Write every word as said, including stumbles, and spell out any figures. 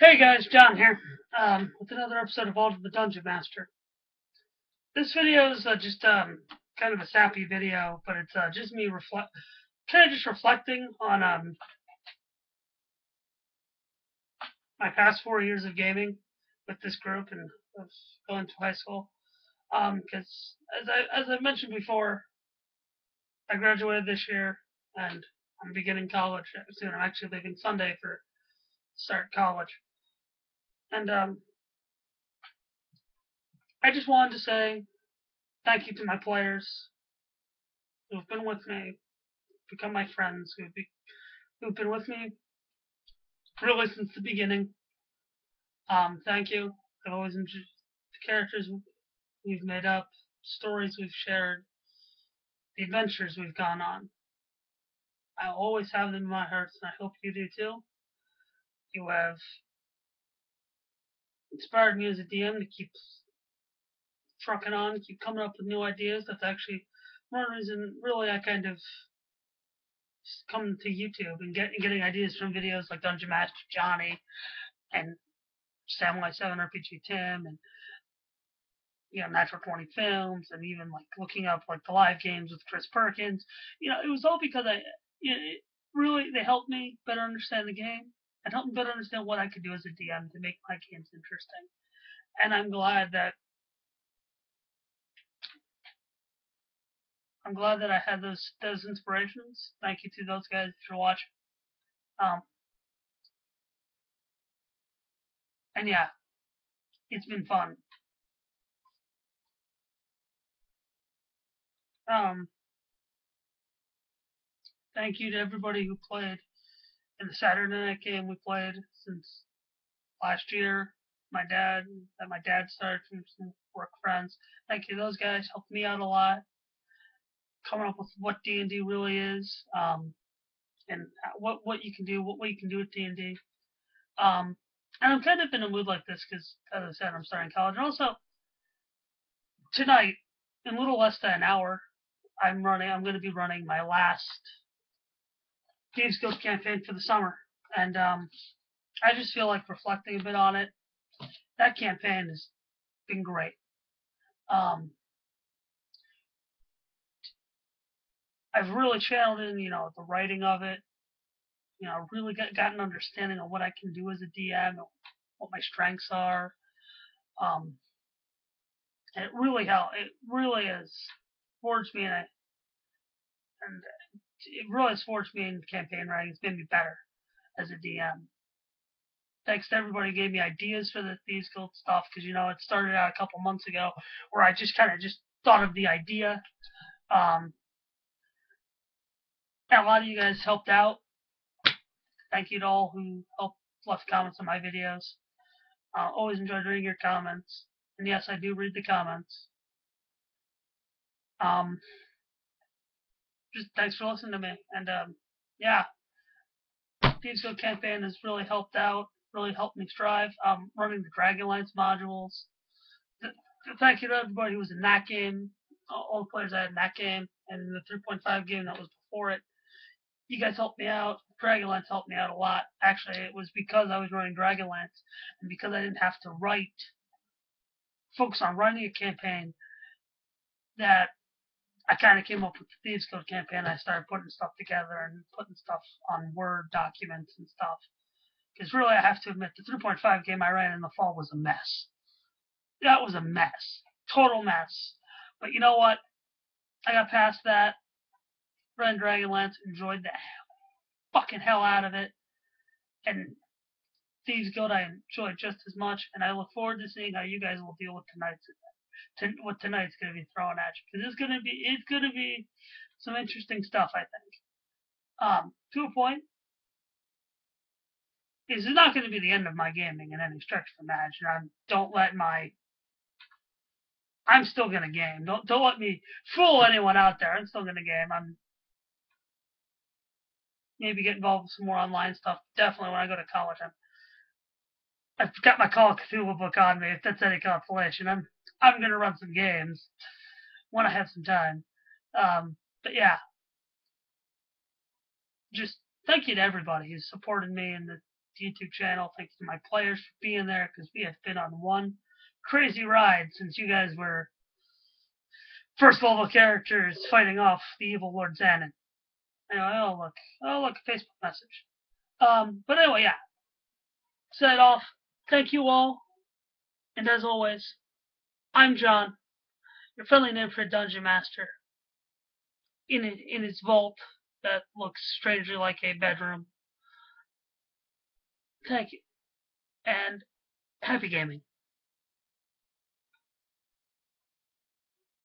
Hey guys, John here, um, with another episode of Vault of the Dungeon Master. This video is uh, just um, kind of a sappy video, but it's uh, just me reflect, kind of just reflecting on um, my past four years of gaming with this group and going to high school. Because um, as I as I mentioned before, I graduated this year and I'm beginning college soon. I'm actually leaving Sunday for start college. And um, I just wanted to say thank you to my players who have been with me, become my friends, who have be, who've been with me really since the beginning. Um, thank you. I've always enjoyed the characters we've made up, stories we've shared, the adventures we've gone on. I always have them in my heart, and I hope you do too. You have inspired me as a D M to keep trucking on, keep coming up with new ideas. That's actually one reason, really, I kind of come to YouTube and, get, and getting ideas from videos like Dungeon Master Johnny and Samurai seven R P G Tim and, you know, Natural twenty Films, and even like looking up like the live games with Chris Perkins. You know, it was all because I, you know, it really, they helped me better understand the game. And help me better understand what I could do as a D M to make my games interesting. And I'm glad that I'm glad that I had those those inspirations. Thank you to those guys if you're watching. Um, and yeah, it's been fun. Um, thank you to everybody who played. And the Saturday night game we played since last year, my dad, that my dad started from some work friends. Thank you, those guys helped me out a lot, coming up with what D and D really is, um, and what what you can do, what what you can do with D and D. Um, and I'm kind of in a mood like this because, as I said, I'm starting college, and also tonight, in a little less than an hour, I'm running. I'm going to be running my last game skills campaign for the summer, and um, I just feel like reflecting a bit on it. That campaign has been great. Um, I've really channeled in, you know, the writing of it. You know, really got, got an understanding of what I can do as a D M, what my strengths are. Um, and it really helped. It really has forged me, and I, and. It really has forced me in campaign writing. It's made me better as a D M. Thanks to everybody who gave me ideas for the, these cool stuff, because, you know, it started out a couple months ago where I just kind of just thought of the idea. Um, and a lot of you guys helped out. Thank you to all who helped left comments on my videos. Uh, always enjoyed reading your comments. And yes, I do read the comments. Um... Just thanks for listening to me, and um, yeah, Thieves Guild campaign has really helped out, really helped me strive. Um, running the Dragonlance modules. Th th thank you to everybody who was in that game, all the players I had in that game, and the three point five game that was before it. You guys helped me out. Dragonlance helped me out a lot. Actually, it was because I was running Dragonlance, and because I didn't have to write, focus on running a campaign, that I kind of came up with the Thieves Guild campaign. I started putting stuff together and putting stuff on Word documents and stuff. Because really, I have to admit, the three point five game I ran in the fall was a mess. That was a mess. Total mess. But you know what? I got past that. Ran Dragonlance, enjoyed the fucking hell out of it. And Thieves Guild I enjoyed just as much. And I look forward to seeing how you guys will deal with tonight's event. To, what tonight's going to be thrown at you, because it's going to be it's going to be some interesting stuff, I think. Um, to a point, this is not going to be the end of my gaming in any stretch of the imagination. I'm don't let my I'm still going to game. Don't don't let me fool anyone out there. I'm still going to game. I'm maybe get involved with some more online stuff. Definitely when I go to college, I'm I've got my Call of Cthulhu book on me. If that's any consolation, I'm I'm going to run some games when I have some time. Um, but yeah, just thank you to everybody who's supported me in the YouTube channel. Thank you to my players for being there, because we have been on one crazy ride since you guys were first level characters fighting off the evil Lord Xanon. Anyway, oh look, oh look, a Facebook message. Um, but anyway, yeah. Set it off. Thank you all, and as always, I'm John, your friendly neighborhood Dungeon Master. In it, in his vault that looks strangely like a bedroom. Thank you, and happy gaming.